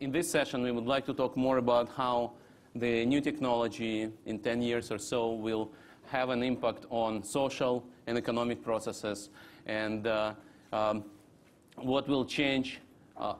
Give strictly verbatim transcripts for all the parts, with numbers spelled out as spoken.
in this session, we would like to talk more about how the new technology in ten years or so will have an impact on social and economic processes, and uh, um, what will change uh,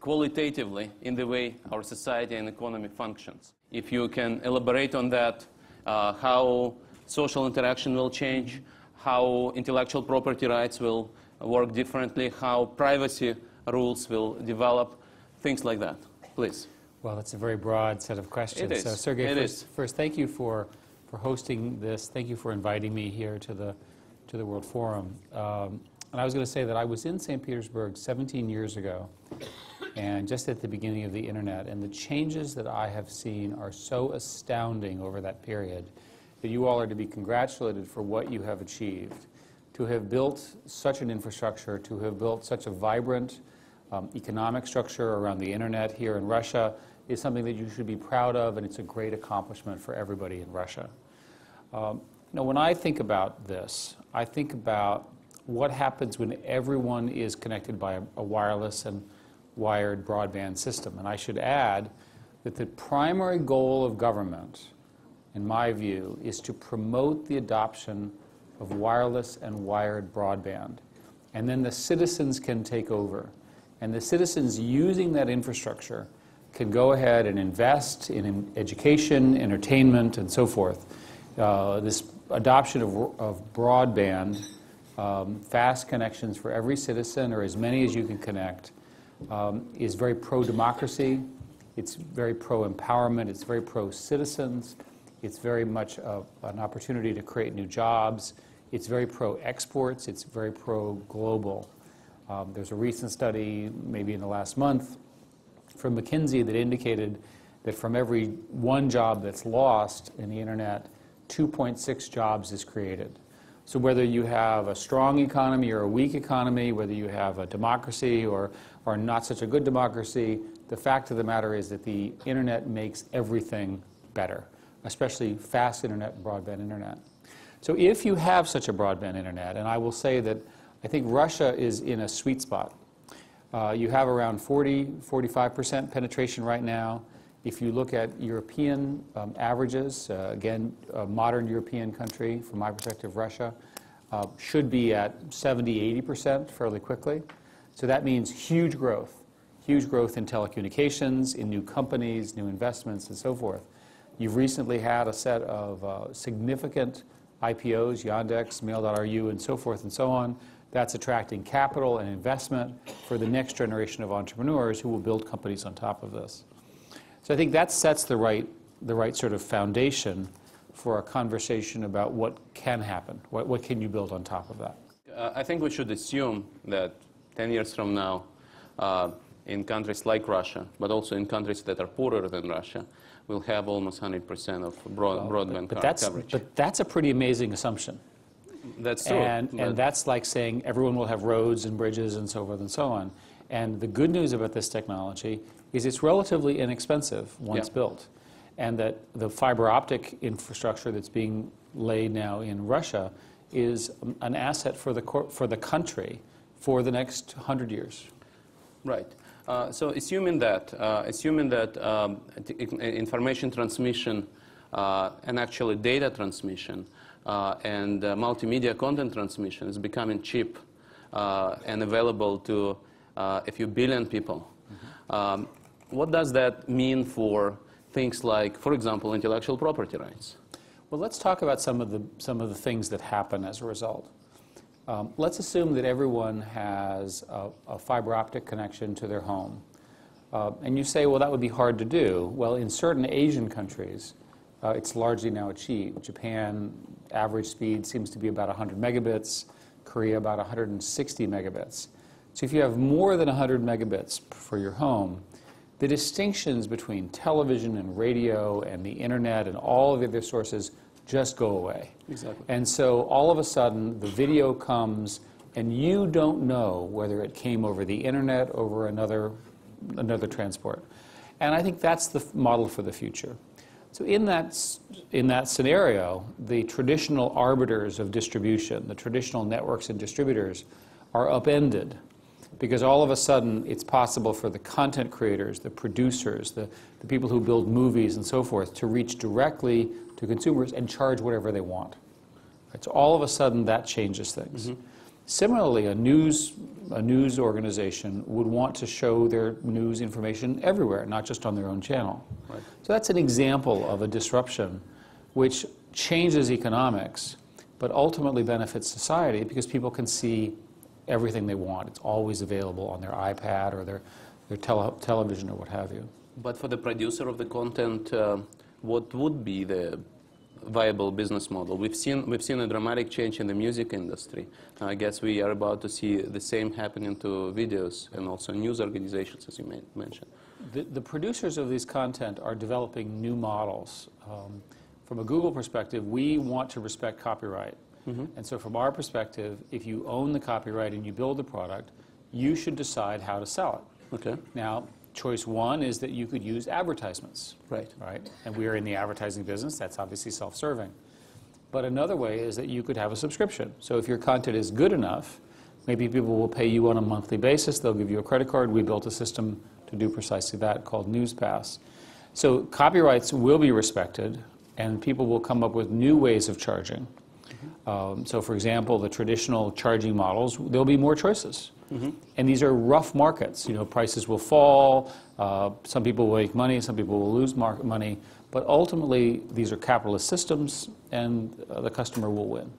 qualitatively in the way our society and economy functions. If you can elaborate on that, uh, how social interaction will change, how intellectual property rights will work differently, how privacy rules will develop, things like that, please. Well, it's a very broad set of questions. It is. So, Sergey, first, first, thank you for, for hosting this. Thank you for inviting me here to the, to the World Forum. Um, and I was going to say that I was in Saint Petersburg seventeen years ago, and just at the beginning of the Internet. And the changes that I have seen are so astounding over that period that you all are to be congratulated for what you have achieved. To have built such an infrastructure, to have built such a vibrant um, economic structure around the Internet here in Russia is something that you should be proud of, and it's a great accomplishment for everybody in Russia. Um, now, when I think about this, I think about what happens when everyone is connected by a, a wireless and wired broadband system. And I should add that the primary goal of government, in my view, is to promote the adoption of wireless and wired broadband. And then the citizens can take over. And the citizens using that infrastructure can go ahead and invest in education, entertainment, and so forth. Uh, this adoption of, of broadband, um, fast connections for every citizen, or as many as you can connect, um, is very pro-democracy, it's very pro-empowerment, it's very pro-citizens, it's very much a, an opportunity to create new jobs, it's very pro-exports, it's very pro-global. Um, there's a recent study, maybe in the last month, from McKinsey that indicated that from every one job that's lost in the Internet, two point six jobs is created. So whether you have a strong economy or a weak economy, whether you have a democracy or, or not such a good democracy, the fact of the matter is that the Internet makes everything better, especially fast Internet and broadband Internet. So if you have such a broadband Internet, and I will say that I think Russia is in a sweet spot. Uh, you have around forty, forty-five percent penetration right now. If you look at European um, averages, uh, again, a modern European country, from my perspective, Russia, uh, should be at seventy, eighty percent fairly quickly. So that means huge growth, huge growth in telecommunications, in new companies, new investments, and so forth. You've recently had a set of uh, significant I P Os, Yandex, Mail dot R U, and so forth and so on. That's attracting capital and investment for the next generation of entrepreneurs who will build companies on top of this. So I think that sets the right, the right sort of foundation for a conversation about what can happen, what, what can you build on top of that. Uh, I think we should assume that ten years from now, uh, in countries like Russia, but also in countries that are poorer than Russia, we'll have almost one hundred percent of broad, well, broadband but, but that's, coverage. But that's a pretty amazing assumption. That's true. And, and that's like saying everyone will have roads and bridges and so forth and so on. And the good news about this technology is it's relatively inexpensive once yeah. built. And that the fiber optic infrastructure that's being laid now in Russia is an asset for the, cor for the country for the next one hundred years. Right. Uh, so assuming that, uh, assuming that um, t information transmission uh, and actually data transmission Uh, and uh, multimedia content transmission is becoming cheap uh, and available to uh, a few billion people. Mm-hmm. um, what does that mean for things like, for example, intellectual property rights? Well, let's talk about some of the, some of the things that happen as a result. Um, let's assume that everyone has a, a fiber optic connection to their home. Uh, and you say, well, that would be hard to do. Well, in certain Asian countries, Uh, it's largely now achieved. Japan, average speed seems to be about one hundred megabits. Korea, about one hundred sixty megabits. So if you have more than one hundred megabits for your home, the distinctions between television and radio and the Internet and all of the other sources just go away. Exactly. And so all of a sudden, the video comes, and you don't know whether it came over the Internet, over another, another transport. And I think that's the model for the future. So in that, in that scenario, the traditional arbiters of distribution, the traditional networks and distributors, are upended because all of a sudden it's possible for the content creators, the producers, the, the people who build movies and so forth to reach directly to consumers and charge whatever they want. So all of a sudden that changes things. Mm-hmm. Similarly, a news, a news organization would want to show their news information everywhere, not just on their own channel. Right. So that's an example of a disruption which changes economics, but ultimately benefits society because people can see everything they want. It's always available on their iPad or their, their tele television or what have you. But for the producer of the content, uh, what would be the viable business model? We've seen, we've seen a dramatic change in the music industry. I guess we are about to see the same happening to videos and also news organizations, as you mentioned. The, the producers of these content are developing new models. Um, from a Google perspective, we want to respect copyright. Mm-hmm. And so from our perspective, if you own the copyright and you build the product, you should decide how to sell it. Okay. Now, choice one is that you could use advertisements. Right. Right. And we are in the advertising business. That's obviously self-serving. But another way is that you could have a subscription. So if your content is good enough, maybe people will pay you on a monthly basis. They'll give you a credit card. We built a system to do precisely that called News Pass. So copyrights will be respected, and people will come up with new ways of charging. Mm-hmm. um, so for example, the traditional charging models, there'll be more choices. Mm-hmm. And these are rough markets. You know, prices will fall, uh, some people will make money, some people will lose market money, but ultimately these are capitalist systems and uh, the customer will win.